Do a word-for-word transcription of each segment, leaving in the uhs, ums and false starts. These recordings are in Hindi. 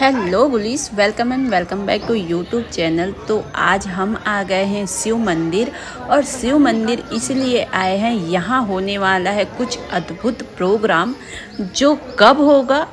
Hello bullish, welcome and welcome back to YouTube channel. तो आज हम आ गए हैं शिव मंदिर, और शिव मंदिर इसलिए आए हैं, यहाँ होने वाला है कुछ अद्भुत प्रोग्राम। जो कब होगा?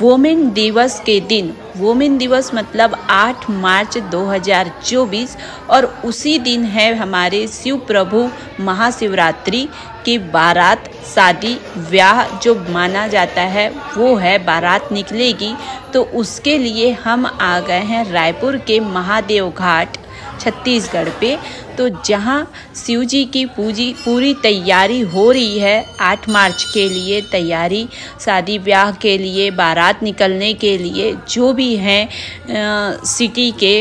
वोमेन दिवस के दिन। वोमेन दिवस मतलब आठ मार्च दो हज़ार चौबीस, और उसी दिन है हमारे शिव प्रभु महाशिवरात्रि की बारात, शादी ब्याह जो माना जाता है वो है, बारात निकलेगी। तो उसके लिए हम आ गए हैं रायपुर के महादेव घाट छत्तीसगढ़ पे, तो जहाँ शिव जी की पूजी पूरी तैयारी हो रही है। आठ मार्च के लिए तैयारी, शादी ब्याह के लिए, बारात निकलने के लिए, जो भी हैं सिटी के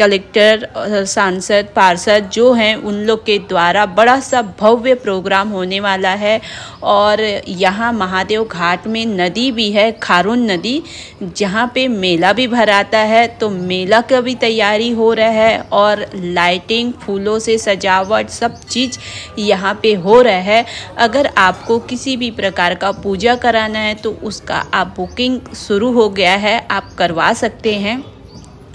कलेक्टर, सांसद, पार्षद जो हैं, उन लोग के द्वारा बड़ा सा भव्य प्रोग्राम होने वाला है। और यहाँ महादेव घाट में नदी भी है, खारून नदी, जहाँ पे मेला भी भराता है। तो मेला का भी तैयारी हो रहा है, और लाइटिंग, फूलों से सजावट, सब चीज़ यहाँ पे हो रहा है। अगर आपको किसी भी प्रकार का पूजा कराना है तो उसका आप बुकिंग शुरू हो गया है, आप करवा सकते हैं।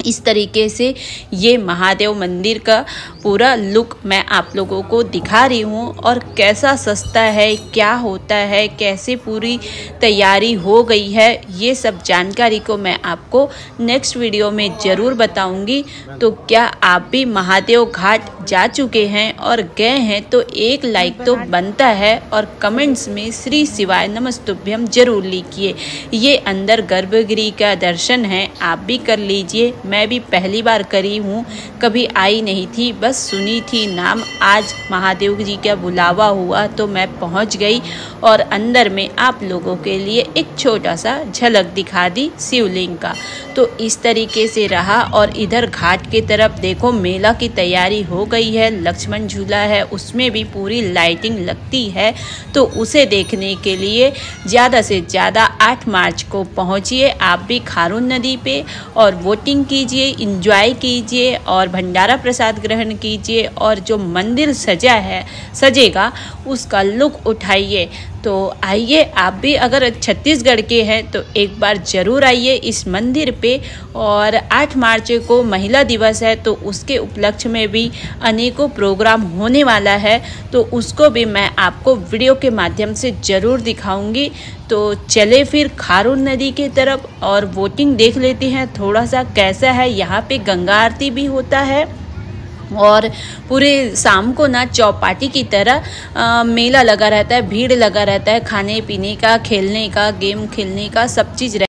इस तरीके से ये महादेव मंदिर का पूरा लुक मैं आप लोगों को दिखा रही हूँ, और कैसा सस्ता है, क्या होता है, कैसे पूरी तैयारी हो गई है, ये सब जानकारी को मैं आपको नेक्स्ट वीडियो में ज़रूर बताऊँगी। तो क्या आप भी महादेव घाट जा चुके हैं और गए हैं तो एक लाइक तो बनता है, और कमेंट्स में श्री शिवाय नमस्तुभ्यम जरूर लिखिए। ये अंदर गर्भगृह का दर्शन है, आप भी कर लीजिए। मैं भी पहली बार करी हूँ, कभी आई नहीं थी, बस सुनी थी नाम। आज महादेव जी का बुलावा हुआ तो मैं पहुँच गई, और अंदर में आप लोगों के लिए एक छोटा सा झलक दिखा दी शिवलिंग का। तो इस तरीके से रहा, और इधर घाट की तरफ देखो मेला की तैयारी हो गई है। लक्ष्मण झूला है, उसमें भी पूरी लाइटिंग लगती है, तो उसे देखने के लिए ज़्यादा से ज़्यादा आठ मार्च को पहुँचिए। आप भी खारून नदी पे और वोटिंग कीजिए, इंजॉय कीजिए, और भंडारा प्रसाद ग्रहण कीजिए, और जो मंदिर सजा है सजेगा उसका लुक उठाइए। तो आइए, आप भी अगर छत्तीसगढ़ के हैं तो एक बार ज़रूर आइए इस मंदिर पे। और आठ मार्च को महिला दिवस है, तो उसके उपलक्ष्य में भी अनेकों प्रोग्राम होने वाला है, तो उसको भी मैं आपको वीडियो के माध्यम से ज़रूर दिखाऊंगी। तो चले फिर खारून नदी के तरफ, और वोटिंग देख लेते हैं थोड़ा सा कैसा है। यहाँ पे गंगा आरती भी होता है, और पूरे शाम को ना चौपाटी की तरह आ, मेला लगा रहता है, भीड़ लगा रहता है, खाने पीने का, खेलने का, गेम खेलने का, सब चीज़